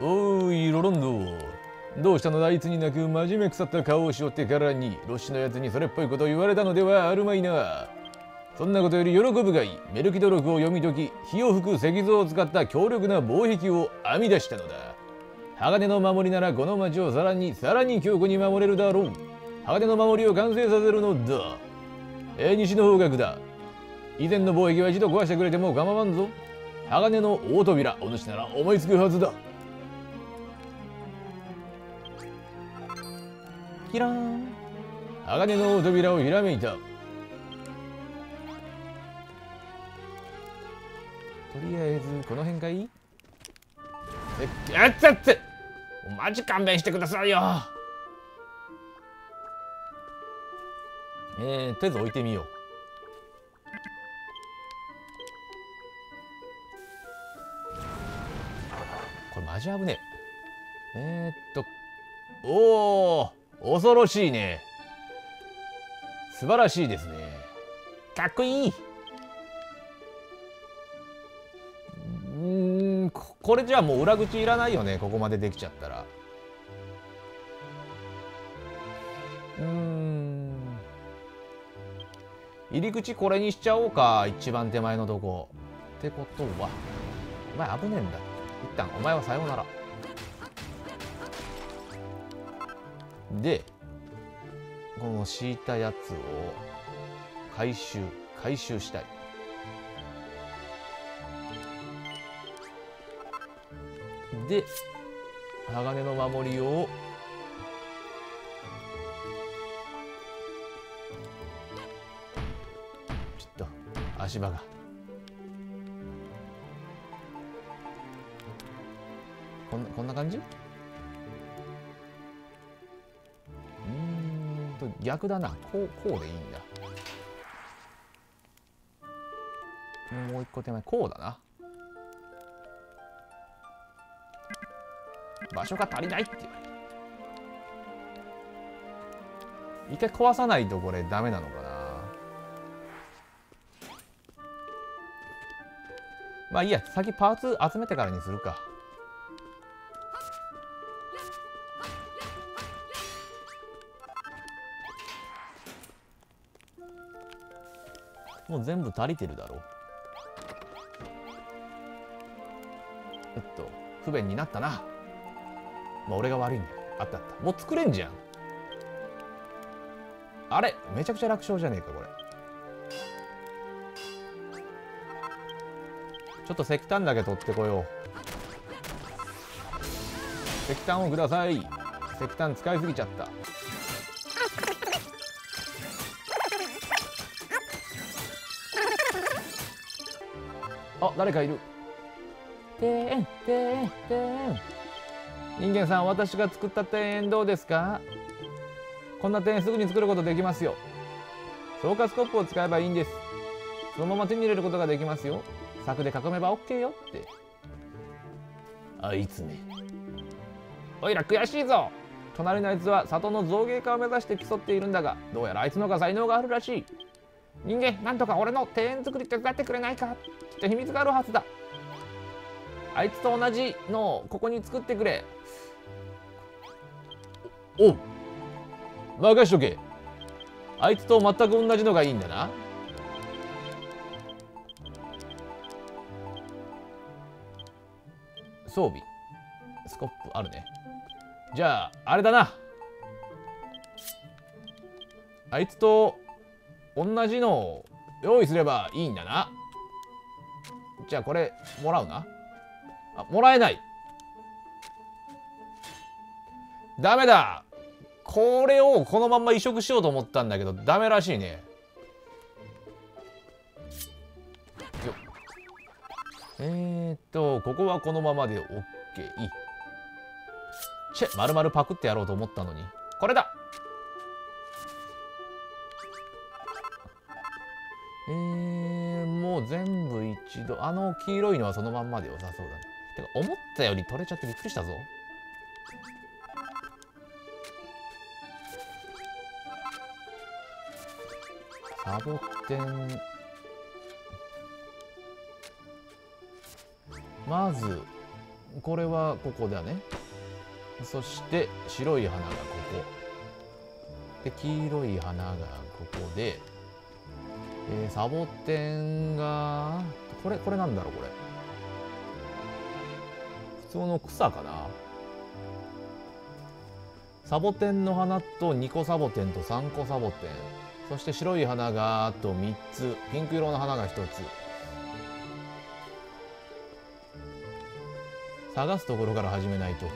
おいロロンド、どうしたのだ？いつになく真面目腐った顔をしおってからにロッシのやつにそれっぽいことを言われたのではあるまいな。そんなことより喜ぶがいいメルキドロクを読み解き、火を吹く石像を使った強力な防壁を編み出したのだ。鋼の守りならこの町をさらに強固に守れるだろう。鋼の守りを完成させるのだ。西の方角だ。以前の防壁は一度壊してくれても構わんぞ。鋼の大扉、お主なら思いつくはずだ。キラーン。鋼の大扉をひらめいた。とりあえずこの辺かい？あっつっつ、マジ勘弁してくださいよ。とりあえず置いてみよう。これマジ危ねえ。おお、恐ろしいね。素晴らしいですね。かっこいい。これじゃあもう裏口いらないよね。ここまでできちゃったら。入り口これにしちゃおうか。一番手前のとこ。ってことはお前危ねえんだ。一旦お前はさようならで、この敷いたやつを回収したい。で、鋼の守りをちょっと足場がこんな感じ？逆だな。こうでいいんだ。もう一個手前こうだな。場所が足りないって一回壊さないとこれダメなのかな。まあいいや、先パーツ集めてからにするか。もう全部足りてるだろう。不便になったな。まあ、俺が悪いんだ。あったあった。もう作れんじゃん。あれ、めちゃくちゃ楽勝じゃねえか、これ。ちょっと石炭だけ取ってこよう。石炭をください。石炭使いすぎちゃった。あ、誰かいる。庭園、庭園、庭園。人間さん、私が作った庭園どうですか？こんな庭園すぐに作ることできますよ。消火スコップを使えばいいんです。そのまま手に入れることができますよ。柵で囲めば OK よって。あいつね、おいら悔しいぞ。隣のあいつは里の造形化を目指して競っているんだが、どうやらあいつの方が才能があるらしい。人間、なんとか俺の庭園作り手伝ってくれないか。きっと秘密があるはずだ。あいつと同じのをここに作ってくれ。おう、任しとけ。あいつと全く同じのがいいんだな。装備スコップあるね。じゃああれだな、あいつと同じのを用意すればいいんだな。じゃあこれもらうな。あ、もらえない。ダメだ。これをこのまんま移植しようと思ったんだけどダメらしいね。よっ。ここはこのままで OK。チェ、丸々パクってやろうと思ったのに。これだ。もう全部一度、あの黄色いのはそのまんまで良さそうだね。てか思ったより取れちゃってびっくりしたぞ。サボテン、まずこれはここだね。そして白い花がここで、黄色い花がここで、サボテンがこれなんだろう、これ普通の草かな。サボテンの花と2個サボテンと3個サボテン、そして白い花があと3つ、ピンク色の花が1つ。探すところから始めないと。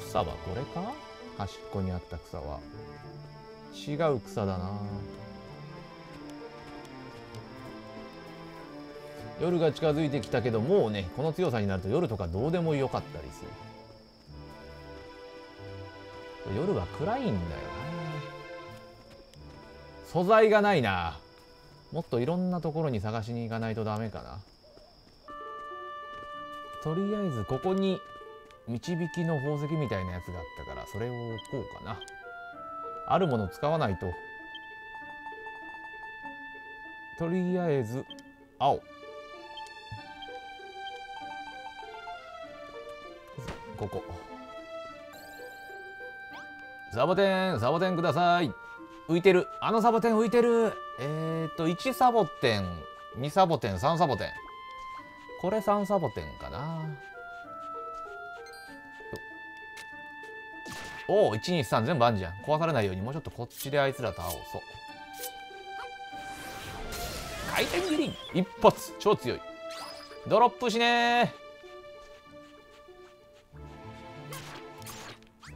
草はこれか？端っこにあった草は違う草だな。夜が近づいてきたけど、もうねこの強さになると夜とかどうでもよかったりする。夜は暗いんだよな。素材がないな。もっといろんなところに探しに行かないとダメかな。とりあえずここに導きの宝石みたいなやつがあったから、それを置こうかな。あるもの使わないと。とりあえず青、ここサボテン、サボテンください。浮いてる、あのサボテン浮いてる。1サボテン、2サボテン、3サボテン。これ3サボテンかな。おお、123全部あんじゃん。壊されないようにもうちょっとこっちであいつら倒そう。回転斬り一発、超強い。ドロップしね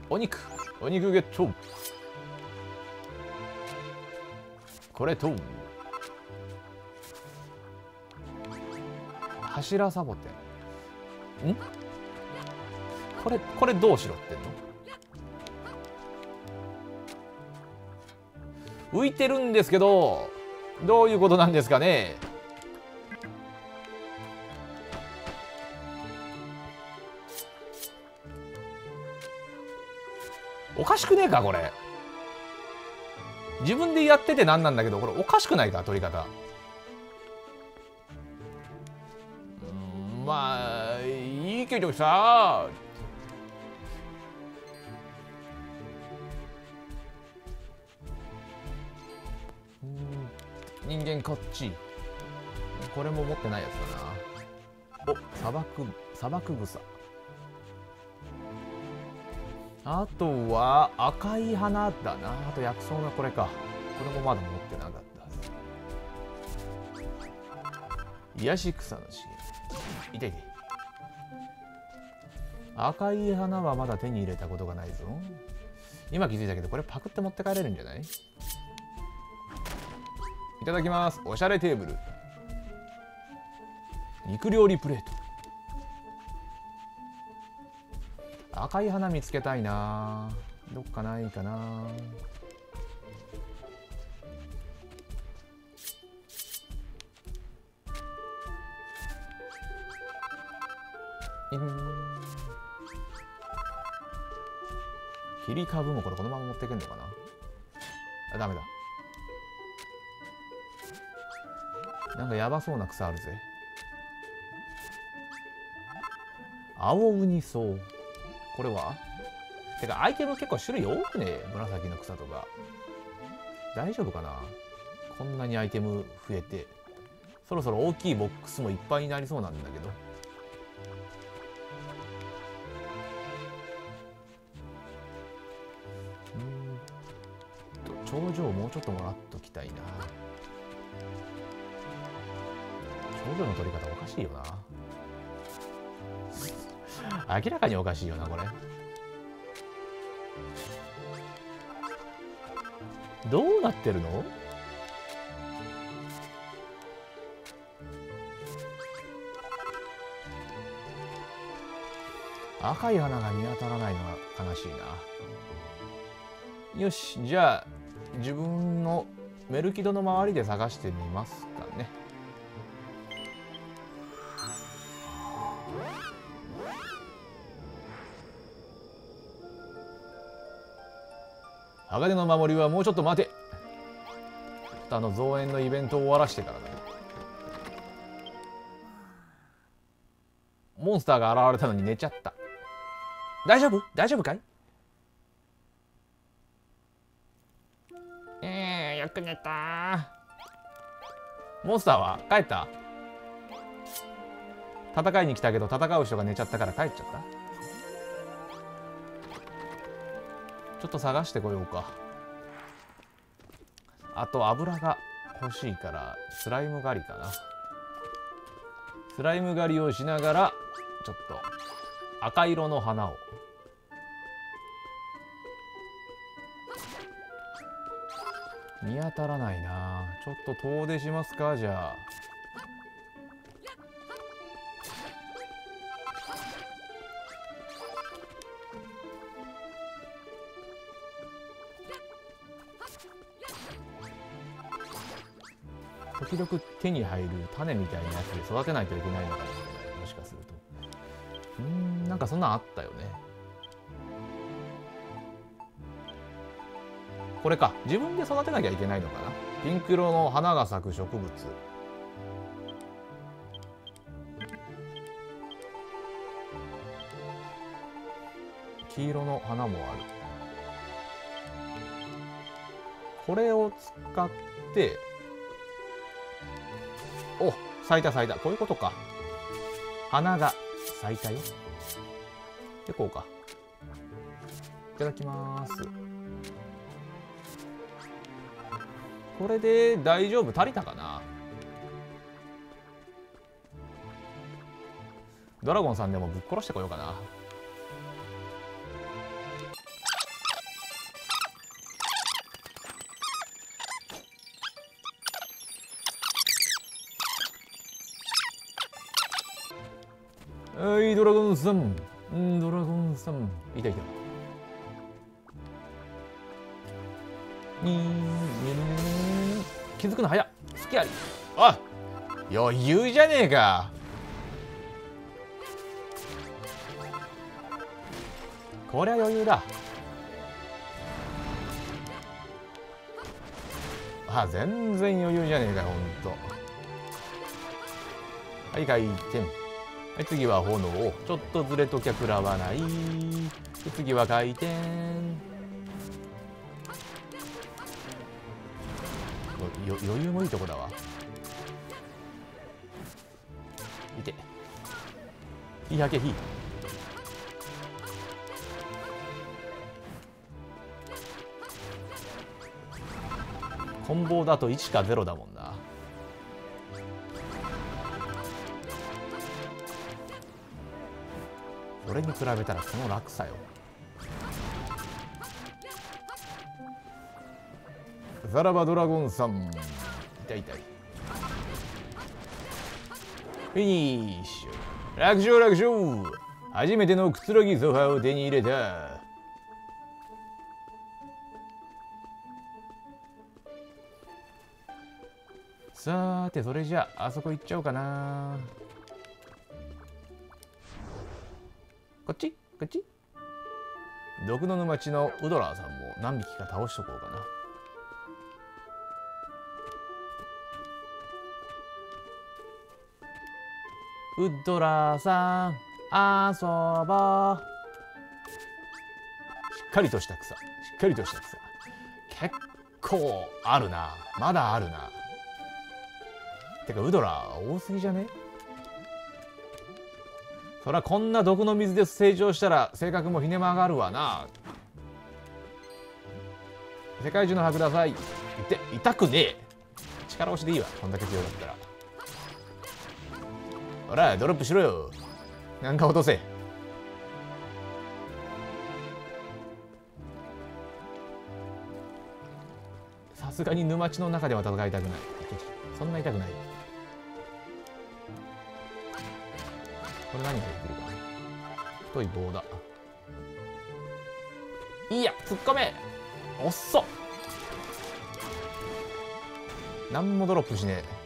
ー。お肉ゲット。これと柱サボテン。ん？これどうしろってんの？浮いてるんですけど、どういうことなんですかね。おかしくねえかこれ。自分でやっててなんなんだけど、これおかしくないか取り方。まあいいけどさ。人間こっち。これも持ってないやつだな。お、砂漠草。あとは赤い花だな。あと薬草がこれか。これもまだ持ってなかった。癒し草の茂み。痛い痛い。赤い花はまだ手に入れたことがないぞ。今気づいたけど、これパクって持って帰れるんじゃない？いただきます。おしゃれテーブル。肉料理プレート。赤い花見つけたいな。どっかないかな。切り株もこれこのまま持っていけんのかな。あ、ダメだ。なんかやばそうな草あるぜ。青ウニソウ。これはてかアイテム結構種類多くね。紫の草とか大丈夫かな。こんなにアイテム増えて、そろそろ大きいボックスもいっぱいになりそうなんだけど。頂上もうちょっともらっときたいな。頂上の取り方おかしいよな。明らかにおかしいよなこれ。どうなってるの？赤い花が見当たらないのが悲しいな。よし、じゃあ自分のメルキドの周りで探してみますかね。鋼の守りはもうちょっと待て。あの造園のイベントを終わらしてからだ。モンスターが現れたのに寝ちゃった。大丈夫？大丈夫かい？よく寝た。モンスターは帰った？戦いに来たけど戦う人が寝ちゃったから帰っちゃった。ちょっと探してこようか。あと油が欲しいからスライム狩りかな。スライム狩りをしながらちょっと赤色の花を。見当たらないな。ちょっと遠出しますか。じゃあ時々手に入る種みたいなやつで育てないといけないのかもしれない。もしかするとなんかそんなんあったよね。これか、自分で育てなきゃいけないのかな。ピンク色の花が咲く植物。黄色の花もある。これを使ってお、咲いた咲いた。こういうことか。花が咲いたよ。でこうか。いただきます。これで大丈夫？足りたかな？ドラゴンさんでもぶっ殺してこようかな。はい、ドラゴンさん。ドラゴンさん。いたいた。気づくの早っ。好きあり。おい、余裕じゃねえか。こりゃ余裕だ。全然余裕じゃねえかよ、ほんと。はい、回転。はい、次は炎。ちょっとずれときゃ食らわない。次は回転。余裕もいいとこだわ。いて。火はけ火。棍棒だと1か0だもんな。それに比べたらその落差よ。さらばドラゴンさん。痛い痛い。フィニッシュ。楽勝楽勝。初めてのくつろぎソファーを手に入れた。さーて、それじゃああそこ行っちゃおうかな。こっちこっち。毒の沼地のウドラーさんも何匹か倒しとこうかな。ウッドラーさん、遊ぼう。しっかりとした草、しっかりとした草。結構あるな。まだあるな。てかウドラー多すぎじゃね？そらこんな毒の水で成長したら性格もひね曲がるわな。世界中の歯ください。痛くねえ。力押しでいいわ。こんだけ強かったら。ほらドロップしろよ。なんか落とせ。さすがに沼地の中では戦いたくない。そんな痛くない。これ何ができるか。太い棒だ。いいや、突っ込め。おっそ。なんもドロップしねえ。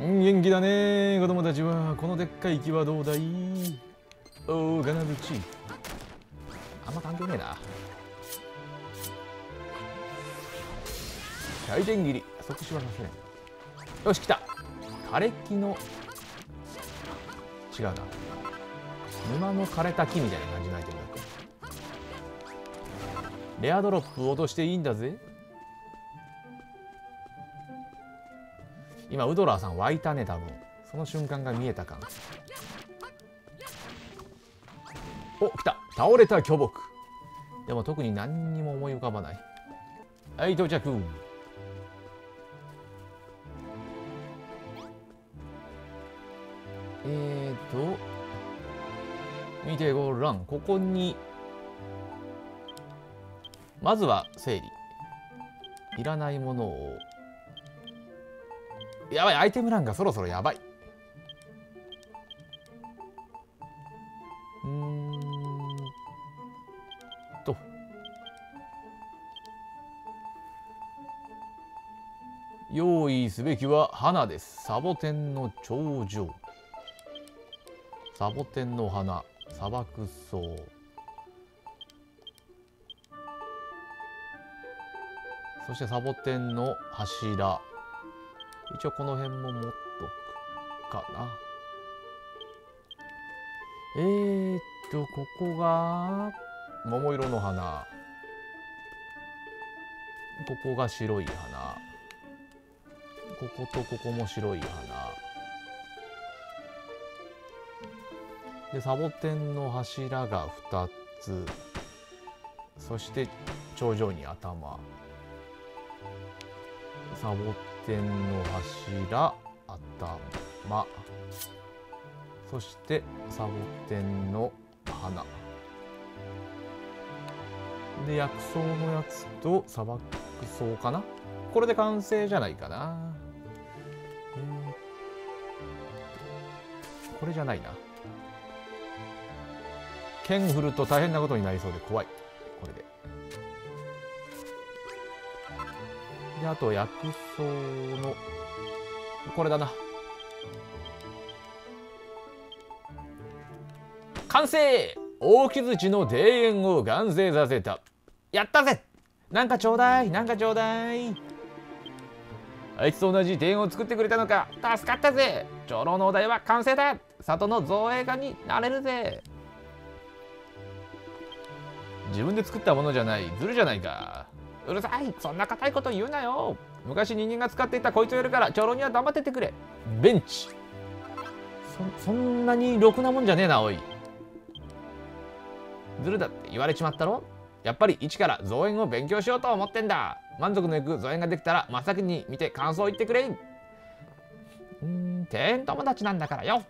元気だね、子供たちは。このでっかい木はどうだい？おー、ガナブチ。あんま関係ねえな。大電切りそこしばらくね。よし来た。枯れ木の違うな、沼の枯れた木みたいな感じのアイテムだっけ。レアドロップ落としていいんだぜ。今ウドラーさん湧いたね、多分その瞬間が見えたか。お、来た。倒れた巨木。でも特に何にも思い浮かばない。はい、到着。見てごらん。ここにまずは整理。いらないものを、やばい、アイテム欄がそろそろやばい。用意すべきは花です。サボテンの頂上、サボテンの花、砂漠草、そしてサボテンの柱。一応この辺も持っとくかな。ここが桃色の花、ここが白い花、こことここも白い花で、サボテンの柱が2つ、そして頂上に頭、サボテンの柱、頭、そしてサボテンの花で、薬草のやつと砂漠草かな。これで完成じゃないかな。これじゃないな。剣振ると大変なことになりそうで怖い。これで。で、あと薬草のこれだな。完成！大木槌の庭園を完成させた。やったぜ！なんかちょうだい！なんかちょうだい！あいつと同じ庭園を作ってくれたのか、助かったぜ。長老のお題は完成だ。里の造営家になれるぜ。自分で作ったものじゃない、ずるじゃないか。うるさい、そんな硬いこと言うなよ。昔人間が使っていたこいつをやるから、長老には黙っててくれ。ベンチ。そんなにろくなもんじゃねえな、おい。ずるだって言われちまったろ。やっぱり一から造園を勉強しようと思ってんだ。満足のいく造園ができたら真っ先に見て感想を言ってくれ。庭園友達なんだからよ。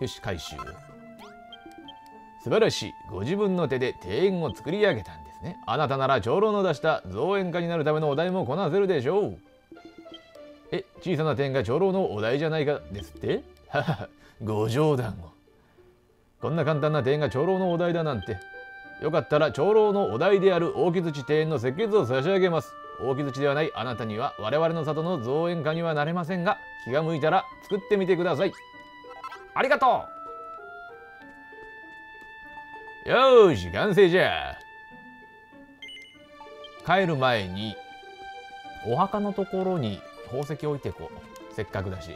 よし、回収。素晴らしい。ご自分の手で庭園を作り上げたんですね。あなたなら長老の出した造園家になるためのお題もこなせるでしょう。え、小さな庭園が長老のお題じゃないかですって。ははは、ご冗談を。こんな簡単な庭園が長老のお題だなんて。よかったら長老のお題である大木槌庭園の設計図を差し上げます。大木槌ではないあなたには我々の里の造園家にはなれませんが、気が向いたら作ってみてください。ありがとう。よーし、完成じゃ。帰る前にお墓のところに宝石置いてこう。せっかくだし。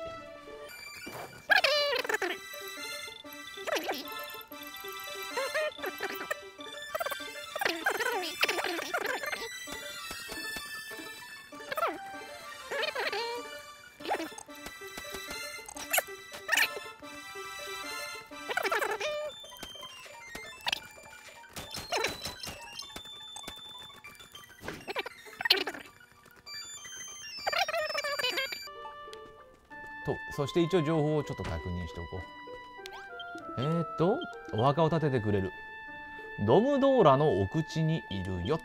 そして一応情報をちょっと確認しておこう。お墓を建ててくれるドムドーラのお口にいるよと。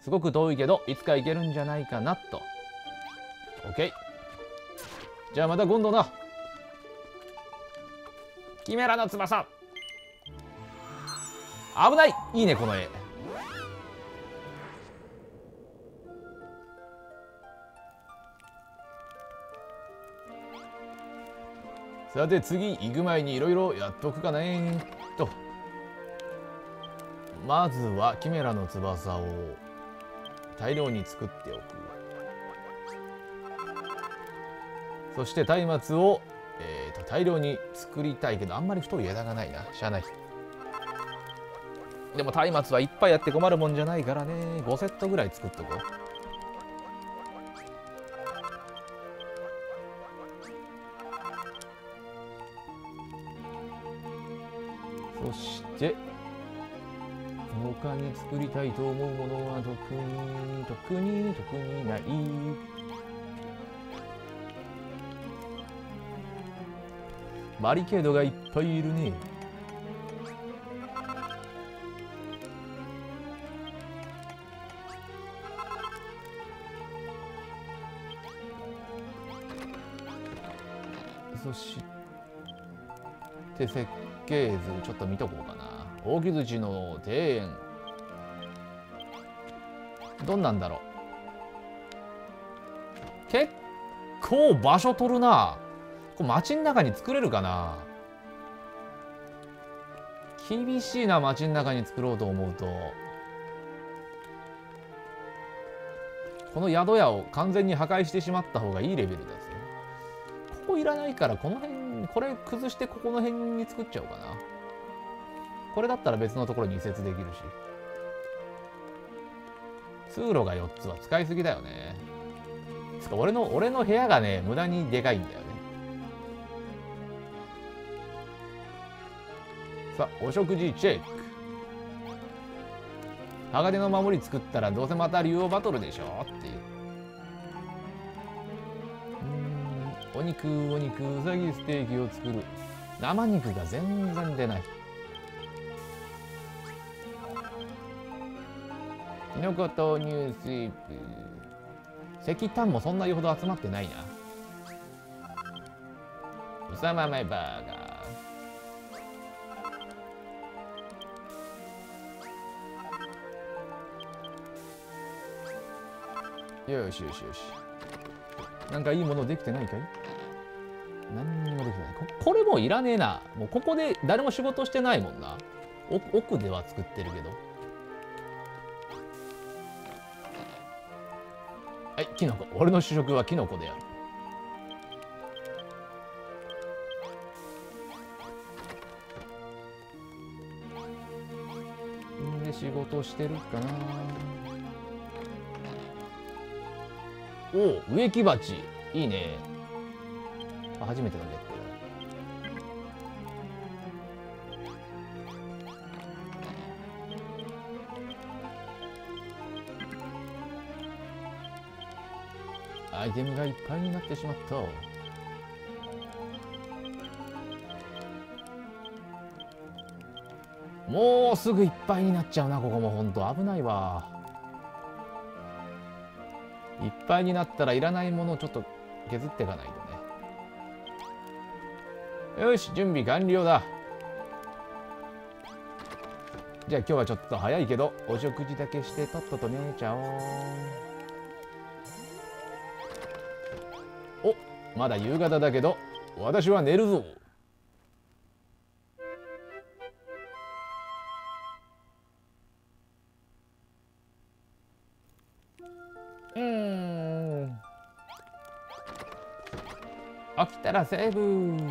すごく遠いけどいつか行けるんじゃないかなと。 OK、 じゃあまた今度な。キメラの翼、危ない。いいねこの絵。さて次行く前にいろいろやっとくかねと。まずはキメラの翼を大量に作っておく。そして松明を、大量に作りたいけどあんまり太い枝がないな。しゃあない。でも松明はいっぱいやって困るもんじゃないからね。5セットぐらい作っとこう。そして他に作りたいと思うものは特にない。バリケードがいっぱいいるね。そして設計図ちょっと見とこうかな。大木槌の庭園どんなんだろう。結構場所取るな。これ街の中に作れるかな。厳しいな。街の中に作ろうと思うとこの宿屋を完全に破壊してしまった方がいいレベルですよ。ここいらないからこの辺これ崩してここの辺に作っちゃおうかな。これだったら別のところに移設できるし。通路が4つは使いすぎだよね。つか俺の部屋がね無駄にでかいんだよね。さあお食事チェック。鋼の守り作ったらどうせまた竜王バトルでしょっていう。お肉うさぎステーキを作る。生肉が全然出ない。キノコとニュースイープ。石炭もそんなにほど集まってないな。うさまめバーガー。よし。なんかいいものできてないかい。何にもできてない。これもいらねえな。もうここで誰も仕事してないもんな。奥では作ってるけど。はい、キノコ。俺の主食はキノコである。んで仕事してるかな。おお、植木鉢いいね。あ、初めてなんだけど。アイテムがいっぱいになってしまった。もうすぐいっぱいになっちゃうな。ここもほんと危ないわ。いっぱいになったらいらないものをちょっと削っていかないとね。よし準備完了だ。じゃあ今日はちょっと早いけどお食事だけしてとっとと寝ちゃおう。お、まだ夕方だけど私は寝るぞ。起きたらセーブ。